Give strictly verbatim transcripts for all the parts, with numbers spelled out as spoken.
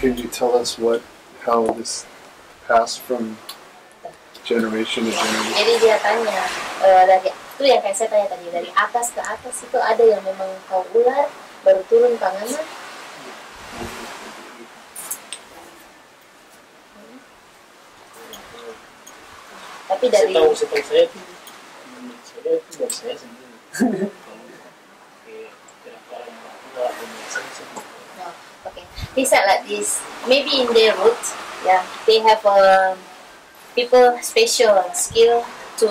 Could you tell us what, how this passed from generation to generation? Jadi dia tanya uh, dari itu yang kayak saya tanya tadi, dari atas ke atas itu ada yang memang kau ular baru turun tangannya. Hmm. Tapi dari setahu setahu saya itu, saya itu buat saya sendiri. Okay, they said like this. Maybe in their root, yeah, they have um, people special skill to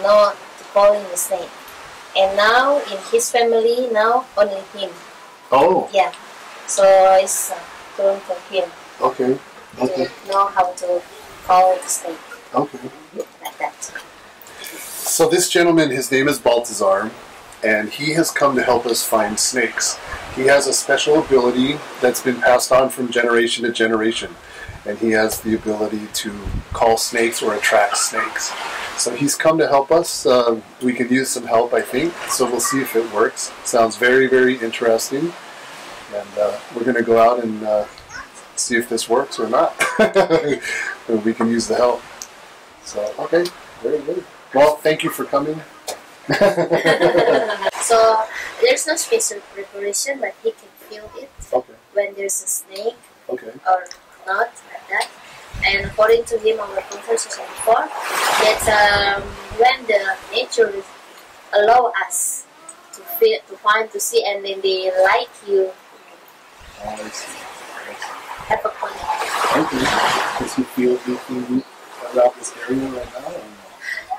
know to call in the snake. And now in his family, now only him. Oh. Yeah. So it's uh, turn for him. Okay. Okay. To know how to call the snake. Okay. Like that. So this gentleman, his name is Balthazar, and he has come to help us find snakes. He has a special ability that's been passed on from generation to generation, and he has the ability to call snakes or attract snakes. So he's come to help us. Uh, we could use some help, I think, so we'll see if it works. Sounds very, very interesting, and uh, we're going to go out and uh, see if this works or not. We can use the help. So, okay, very good. Well, thank you for coming. So there's no special preparation, but he can feel it okay. When there's a snake okay. Or not, like that. And according to him, our conversation before, that um, when the nature allow us to feel, to find, to see, and then they like you, I see. I see. Have a connection. Does he feel anything about this area right now? Or?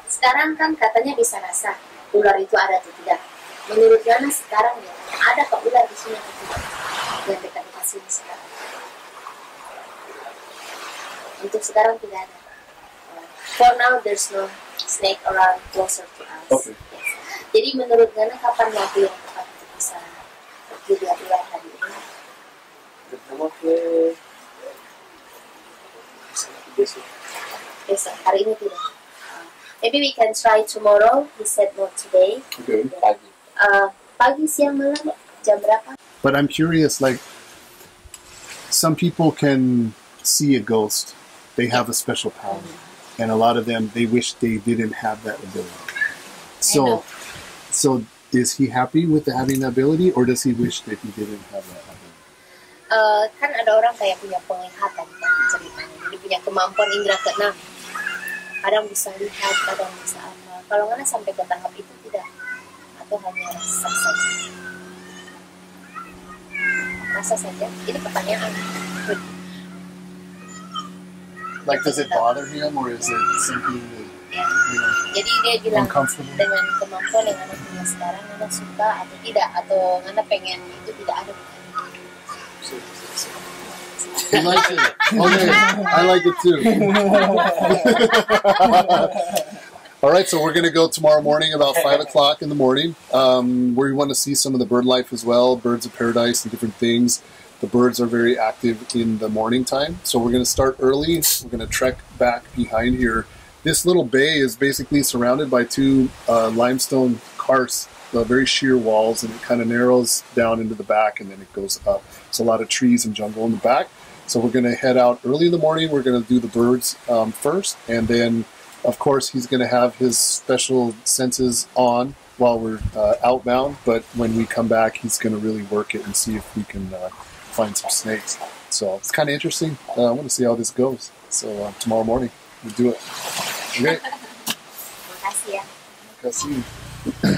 Sekarang kan katanya bisa rasa. Ular itu ada atau tidak? Menurut Yana sekarang ya, ada ke ular di sini atau tidak? Yang dekat sini sekarang. Untuk sekarang tidak ada. For now there's no snake around closer to us. Okay. Yes. Jadi menurut Yana kapan waktu yang tepat untuk bisa melihat ular tadi ini? Pertama ke besok. Besok hari ini tidak. Maybe we can try tomorrow. He said not today. Okay. Uh, pagi, siang, malam, jam berapa? But I'm curious. Like, some people can see a ghost. They have a special power, mm-hmm. and a lot of them they wish they didn't have that ability. So, so is he happy with having that ability, or does he wish that he didn't have that ability? Uh, kan ada orang kayak punya penglihatan kan ceritanya, jadi punya kemampuan indera keenam. Kadang bisa lihat, kadang bisa amal. Kalau nggak sampai ke tahap itu tidak, atau hanya rasa saja. Rasa saja. Ini pertanyaan. Like, does it bother him or is it simply? Yeah. You know, jadi dia bilang dengan kemampuan yang anak punya sekarang, anak suka atau tidak, atau anak pengen itu tidak ada. He likes it. Okay, I like it too. All right, so we're going to go tomorrow morning about five o'clock in the morning. Um, we want to see some of the bird life as well, birds of paradise and different things. The birds are very active in the morning time. So we're going to start early. We're going to trek back behind here. This little bay is basically surrounded by two uh, limestone karsts. Uh, very sheer walls, and it kind of narrows down into the back and then it goes up. It's a lot of trees and jungle in the back. So we're going to head out early in the morning. We're going to do the birds um, first, and then of course he's going to have his special senses on while we're uh, outbound, but when we come back he's going to really work it and see if we can uh, find some snakes. So it's kind of interesting. uh, I want to see how this goes. So uh, tomorrow morning we'll do it. Okay.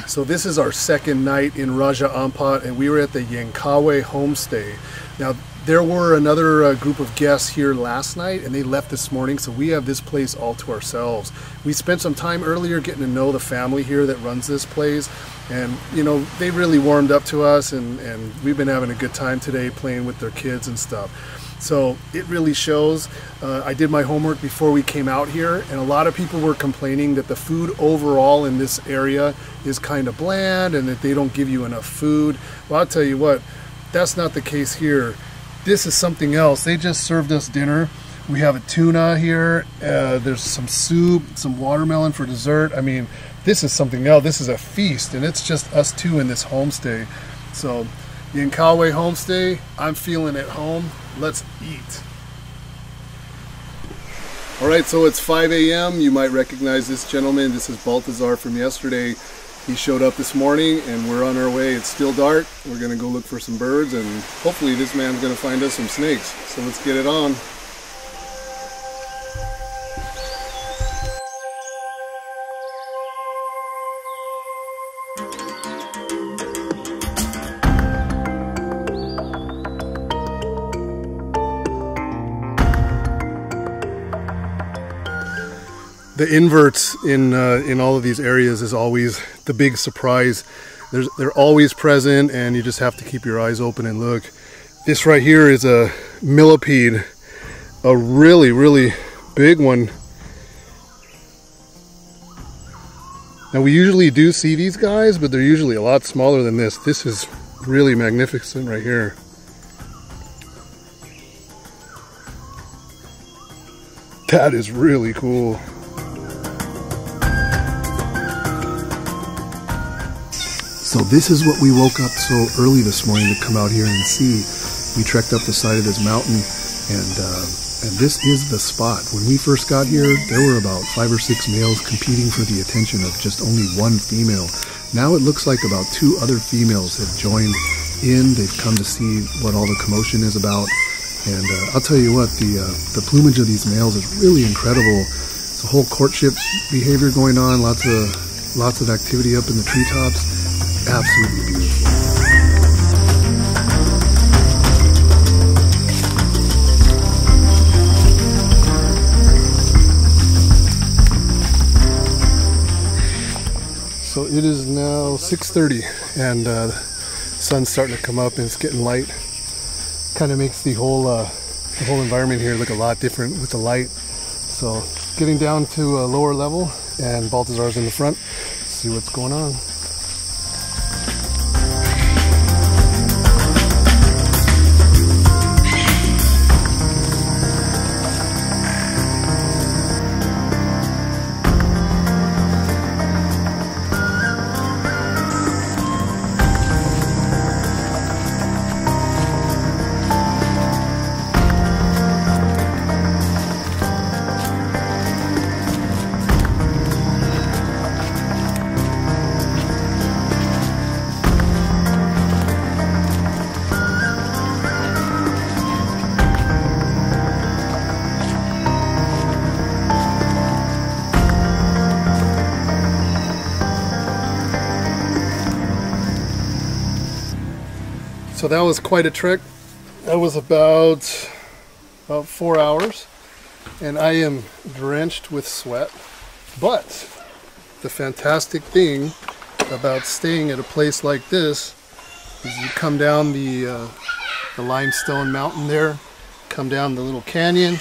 So this is our second night in Raja Ampat, and we were at the Yenkawe homestay. Now there were another uh, group of guests here last night, and they left this morning, so we have this place all to ourselves. We spent some time earlier getting to know the family here that runs this place, and you know, they really warmed up to us, and, and we've been having a good time today playing with their kids and stuff. So it really shows. Uh, I did my homework before we came out here, and a lot of people were complaining that the food overall in this area is kind of bland and that they don't give you enough food. Well, I'll tell you what, that's not the case here. This is something else. They just served us dinner. We have a tuna here. Uh, there's some soup, some watermelon for dessert. I mean, this is something else. This is a feast, and it's just us two in this homestay. So Yenkawe homestay, I'm feeling at home. Let's eat. All right, so it's five A M You might recognize this gentleman. This is Balthazar from yesterday. He showed up this morning and we're on our way. It's still dark. We're gonna go look for some birds and hopefully this man's gonna find us some snakes. So let's get it on. The inverts in uh, in all of these areas is always the big surprise. There's, they're always present and you just have to keep your eyes open and look. This right here is a millipede, a really, really big one. Now we usually do see these guys, but they're usually a lot smaller than this. This is really magnificent right here. That is really cool. So this is what we woke up so early this morning to come out here and see. We trekked up the side of this mountain, and uh, and this is the spot. When we first got here, there were about five or six males competing for the attention of just only one female. Now it looks like about two other females have joined in. They've come to see what all the commotion is about. And uh, I'll tell you what, the uh, the plumage of these males is really incredible. It's a whole courtship behavior going on. Lots of lots of activity up in the treetops. Absolutely beautiful. So it is now six thirty and uh, the sun's starting to come up and it's getting light. Kind of makes the whole uh, the whole environment here look a lot different with the light. So getting down to a lower level and Balthazar's in the front. See what's going on. So that was quite a trek. That was about, about four hours. And I am drenched with sweat. But the fantastic thing about staying at a place like this is you come down the, uh, the limestone mountain there, come down the little canyon,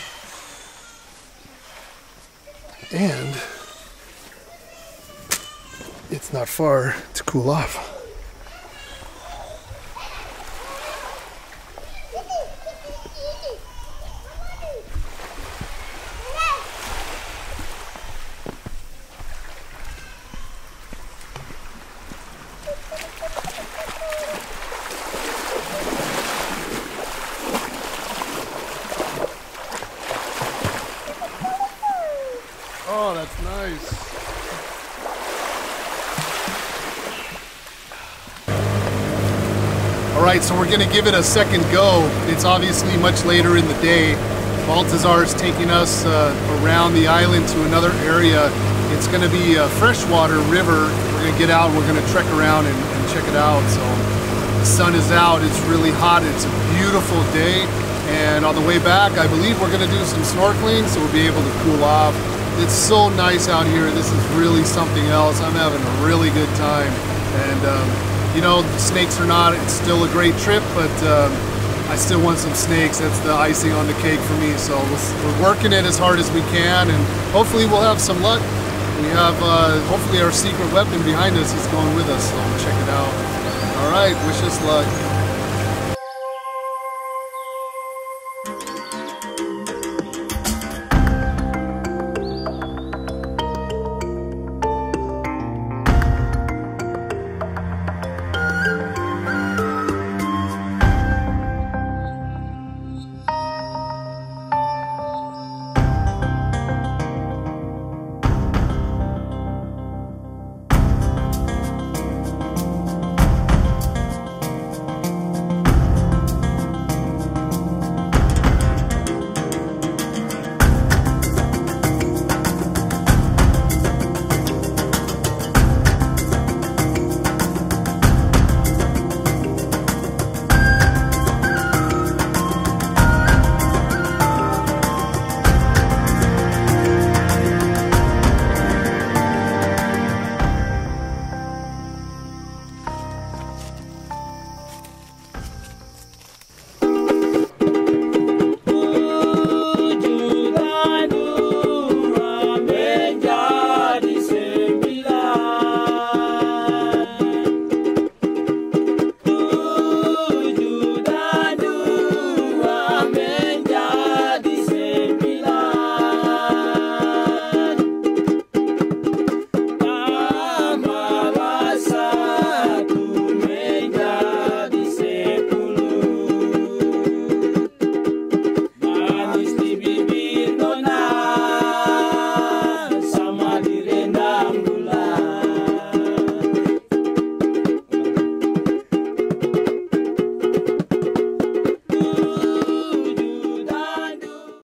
and it's not far to cool off. Oh, that's nice. All right, so we're gonna give it a second go. It's obviously much later in the day. Balthazar is taking us uh, around the island to another area. It's gonna be a freshwater river. We're gonna get out, we're gonna trek around and, and check it out. So the sun is out, it's really hot, it's a beautiful day. And on the way back, I believe we're gonna do some snorkeling, so we'll be able to cool off. It's so nice out here. This is really something else. I'm having a really good time. And, um, you know, snakes or not, it's still a great trip, but um, I still want some snakes. That's the icing on the cake for me. So we're working it as hard as we can, and hopefully we'll have some luck. We have, uh, hopefully our secret weapon behind us is going with us, so check it out. All right, wish us luck.